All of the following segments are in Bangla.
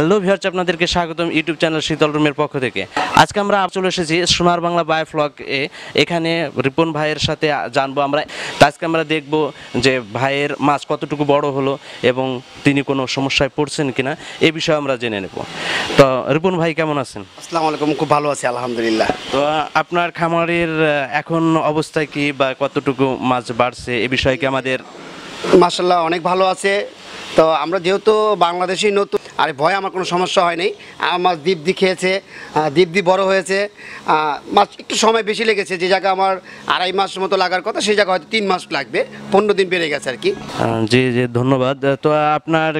हेलो ভিউয়ার্স আপনাদেরকে স্বাগতম ইউটিউব চ্যানেল শীতল রুমের পক্ষ থেকে। আজকে আমরা চলে এসেছি সোনার বাংলা বায়োফ্লগ এ। এখানে রিপন ভাইয়ের সাথে জানবো আমরা। আজকে আমরা দেখব যে ভাইয়ের মাছ কতটুকু বড় হলো এবং তিনি কোনো সমস্যায় পড়ছেন কিনা এই বিষয়ে আমরা জেনে নেব। তো রিপন ভাই কেমন আছেন? আসসালামু আলাইকুম। খুব ভালো আছি আলহামদুলিল্লাহ। তো আপনার খামারের এখন অবস্থা কি বা কতটুকু মাছ বাড়ছে এই বিষয়ে কি? আমাদের মাশাআল্লাহ অনেক ভালো আছে। তো আমরা যেহেতু বাংলাদেশি নতুন, আরে ভয় আমার কোনো সমস্যা হয়নি। আমার দীপ্তি খেয়েছে, দীপ্তি বড় হয়েছে। মাছ একটু সময় বেশি লেগেছে, যে জায়গা আমার 2.5 মাস মতো লাগার কথা সেই জায়গা হয়তো 3 মাস লাগবে, 15 দিন বেড়ে গেছে আর কি। জি জি ধন্যবাদ। তো আপনার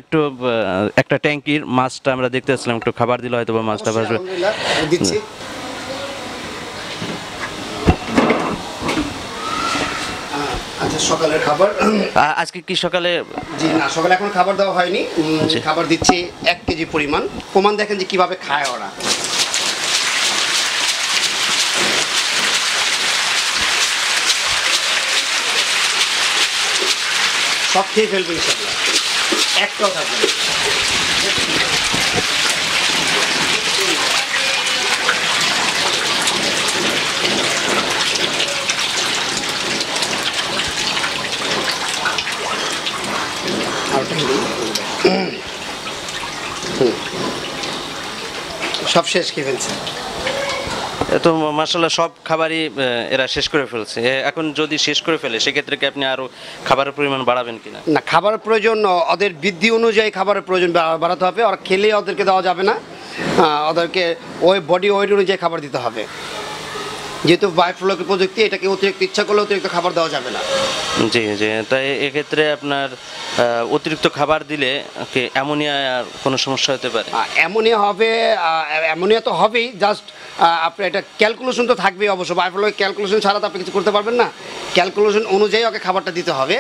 একটা ট্যাঙ্কির মাছটা আমরা দেখতে আসলাম, একটু খাবার দিলে হয়তো মাছটা ভাসবে। দিচ্ছি। আচ্ছা সকালের খাবার আজকে কি সকালে? জি না, সকালে এখন খাবার দেওয়া হয়নি। খাবার দিচ্ছি 1 কেজি পরিমাণ। প্রমাণ দেখেন যে কিভাবে খায় ওরা। সব খেয়ে ফেলবে ইনশাআল্লাহ, একটাও থাকবে না। সব শেষ করে ফেলছে তো মাশাআল্লাহ, সব খাবারই এরা শেষ করে ফেলছে। এখন যদি শেষ করে ফেলে সেক্ষেত্রে কি আপনি আরো খাবারের পরিমাণ বাড়াবেন কিনা? না, খাবারের প্রয়োজন ওদের বৃদ্ধি অনুযায়ী খাবারের প্রয়োজন বাড়াতে হবে। ওরা খেলে ওদেরকে দেওয়া যাবে না, ওদেরকে ওই বডি ওয়েট অনুযায়ী খাবার দিতে হবে। যেহেতু বায়োফ্লক প্রযুক্তি, এটাকে অতিরিক্ত ইচ্ছা করলে অতিরিক্ত খাবার দেওয়া যাবে না। জি জি। তাই এক্ষেত্রে আপনার অতিরিক্ত খাবার দিলে অ্যামোনিয়া কোনো সমস্যা হতে পারে? অ্যামোনিয়া হবে, অ্যামোনিয়া তো হবেই। জাস্ট আপনার এটা ক্যালকুলেশন তো থাকবেই অবশ্য। বায়োফ্লক ক্যালকুলেশন ছাড়া তো আপনি কিছু করতে পারবেন না। ক্যালকুলেশন অনুযায়ী ওকে খাবারটা দিতে হবে।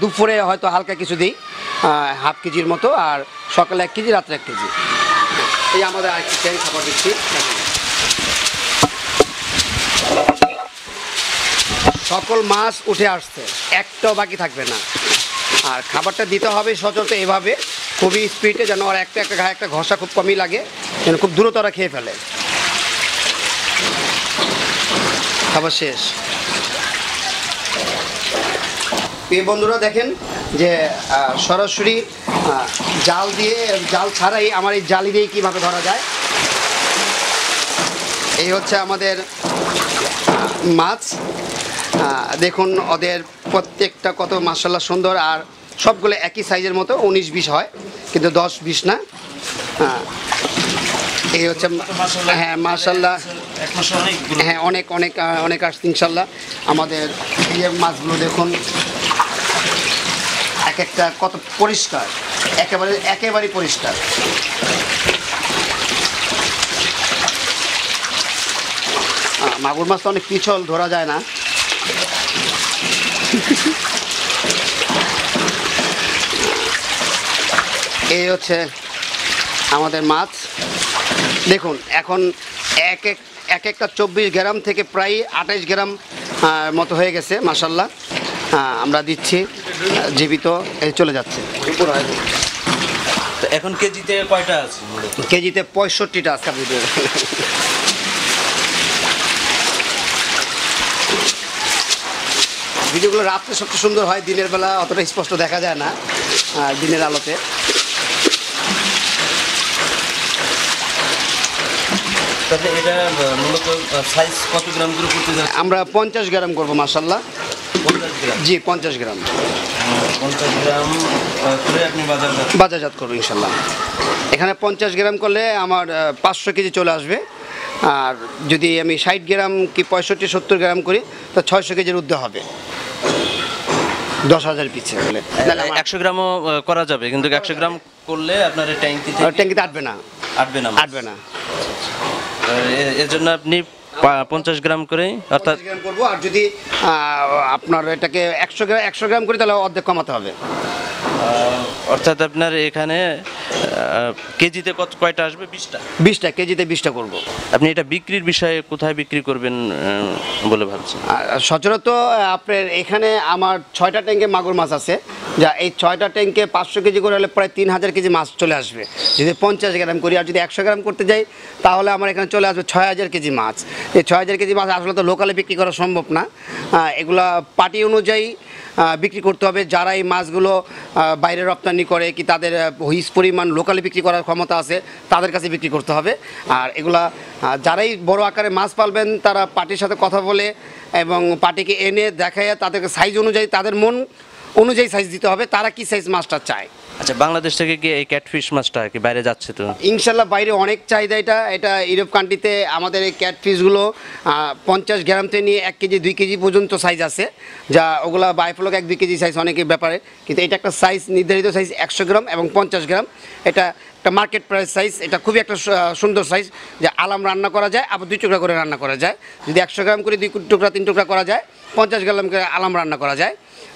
দুপুরে হয়তো হালকা কিছু দিই, 1/2 কেজির মতো, আর সকালে 1 কেজি, রাত্রে 1 কেজি। এই আমাদের আরেকটি খাবার দিচ্ছি, সকল মাছ উঠে আসছে, একটাও বাকি থাকবে না। আর খাবারটা দিতে হবে সচরাচর এভাবে, খুবই স্পিডে, যেন আর একটা ঘায়ে একটা ঘষা খুব কমই লাগে, যেন খুব দ্রুত ওরা খেয়ে ফেলে। খাবার শেষ। এই বন্ধুরা দেখেন যে সরাসরি জাল দিয়ে, জাল ছাড়াই, আমার এই জালি দিয়ে কীভাবে ধরা যায়। এই হচ্ছে আমাদের মাছ। দেখুন ওদের প্রত্যেকটা কত মাশাআল্লাহ সুন্দর। আর সবগুলো একই সাইজের মতো, 19-20 হয়, কিন্তু 10-20 না। এই হচ্ছে, হ্যাঁ মাশাআল্লাহ, হ্যাঁ অনেক অনেক অনেক আসছে ইনশাআল্লাহ। আমাদের এই মাছগুলো দেখুন, এক একটা কত পরিষ্কার, একেবারে পরিষ্কার। মাগুর মাছ তো অনেক পিছল, ধরা যায় না। এই হচ্ছে আমাদের মাছ। দেখুন এখন এক একটা 24 গ্রাম থেকে প্রায় 28 গ্রাম মতো হয়ে গেছে মাশাআল্লাহ। আমরা দিচ্ছি জীবিত, এই চলে যাচ্ছে। এখন কেজিতে কয়টা আছে? কেজিতে 65টা আছে। ভিডিওগুলো রাত্রে সবচেয়ে সুন্দর হয়, দিনের বেলা অতটা স্পষ্ট দেখা যায় না, দিনের আলোতে। আমরা 50 গ্রাম করবো মাশাআল্লাহ। জি 50 গ্রাম বাজারজাত করবো ইনশাআল্লাহ। এখানে 50 গ্রাম করলে আমার 500 কেজি চলে আসবে। আর যদি আমি 60 গ্রাম কি 65-70 গ্রাম করি তা 600 কেজির ঊর্ধ্বে হবে। 10,000 পিছে হলে 100 গ্রামও করা যাবে, কিন্তু 100 গ্রাম করলে আপনার ট্যাঙ্কিতে আটবে না। এর জন্য আপনি 50 গ্রাম করে, অর্থাৎ করবো। আর যদি আপনার এটাকে 100 গ্রাম করি তাহলে অর্ধেক কমাতে হবে। অর্থাৎ আপনার এখানে কেজিতে কত কয়টা আসবে? 20টা। 20টা কেজিতে 20টা করব। আপনি এটা বিক্রির বিষয়ে কোথায় বিক্রি করবেন বলে ভাবছেন? সচরাচর আপনার এখানে আমার 6টা ট্যাঙ্কে মাগুর মাছ আছে, যা এই 6টা ট্যাঙ্কে 500 কেজি করে হলে প্রায় 3000 কেজি মাছ চলে আসবে। যদি 50 গ্রাম করি আর যদি 100 গ্রাম করতে যাই তাহলে আমার এখানে চলে আসবে 6000 কেজি মাছ। এই 6000 কেজি মাছ আসলে তো লোকালে বিক্রি করা সম্ভব না, এগুলা পার্টি অনুযায়ী বিক্রি করতে হবে। যারা এই মাছগুলো বাইরে রপ্তানি করে কি তাদের হিস পরিমাণ লোকালে বিক্রি করার ক্ষমতা আছে তাদের কাছে বিক্রি করতে হবে। আর এগুলা যারাই বড় আকারে মাছ পালবেন তারা পার্টির সাথে কথা বলে এবং পার্টিকে এনে দেখায় তাদেরকে সাইজ অনুযায়ী তাদের মন অনুযায়ী সাইজ দিতে হবে, তারা কি সাইজ মাছটা চায়। আচ্ছা, বাংলাদেশ থেকে কি এই ক্যাটফিশ মাছটা কি বাইরে যাচ্ছে? তো ইনশাআল্লাহ বাইরে অনেক চাহিদা। এটা ইউরোপ কান্ট্রিতে আমাদের এই ক্যাটফিশগুলো 50 গ্রাম থেকে নিয়ে 1 কেজি 2 কেজি পর্যন্ত সাইজ আছে, যা ওগুলা বাইফলক 1-2 কেজি সাইজ অনেকের ব্যাপারে, কিন্তু এটা একটা সাইজ নির্ধারিত সাইজ 100 গ্রাম এবং 50 গ্রাম, এটা একটা মার্কেট প্রাইস সাইজ। এটা খুবই একটা সুন্দর সাইজ, যা আলাম রান্না করা যায়, আবার 2 টুকরা করে রান্না করা যায়। যদি 100 গ্রাম করে 2 টুকরা 3 টুকরা করা যায়, 50 গ্রাম করে আলাম রান্না করা যায়,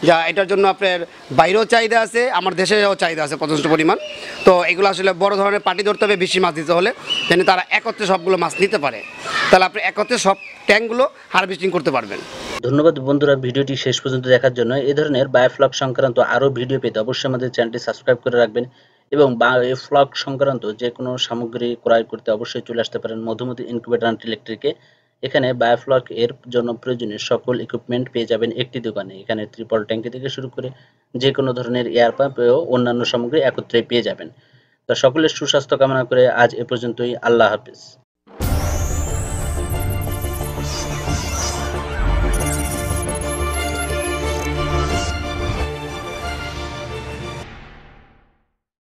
যা এটার জন্য আপনার বাইরেও চাহিদা আছে, আমার দেশেও চাহিদা আছে পর্যাপ্ত পরিমাণ। তো এগুলো আসলে বড় ধরনের পার্টি ধরতে হবে বেশি মাছ দিতে হলে, যেন তারা একত্রে সবগুলো মাছ নিতে পারে, তাহলে আপনি একত্রে সব ট্যাঙ্কগুলো হারভেস্টিং করতে পারবেন। ধন্যবাদ বন্ধুরা ভিডিওটি শেষ পর্যন্ত দেখার জন্য। এই ধরনের বায়োফ্লক সংক্রান্ত আরও ভিডিও পেতে অবশ্যই আমাদের চ্যানেলটি সাবস্ক্রাইব করে রাখবেন এবং বায়োফ্লক সংক্রান্ত যে কোনো সামগ্রী ক্রয় করতে অবশ্যই চলে আসতে পারেন মধুমতি ইনকিউবেটর অ্যান্ড ইলেকট্রিকে। এখানে বায়োফ্লক এর জন্য প্রয়োজনীয় সকল ইকুইপমেন্ট পেয়ে যাবেন একটি দোকানে। এখানে ট্রিপল ট্যাঙ্কি থেকে শুরু করে যে কোনো ধরনের এয়ার পাম্প ও অন্যান্য সামগ্রী একত্রে পেয়ে যাবেন। তো সকলের সুস্বাস্থ্য কামনা করে আজ এ পর্যন্তই। আল্লাহ হাফেজ।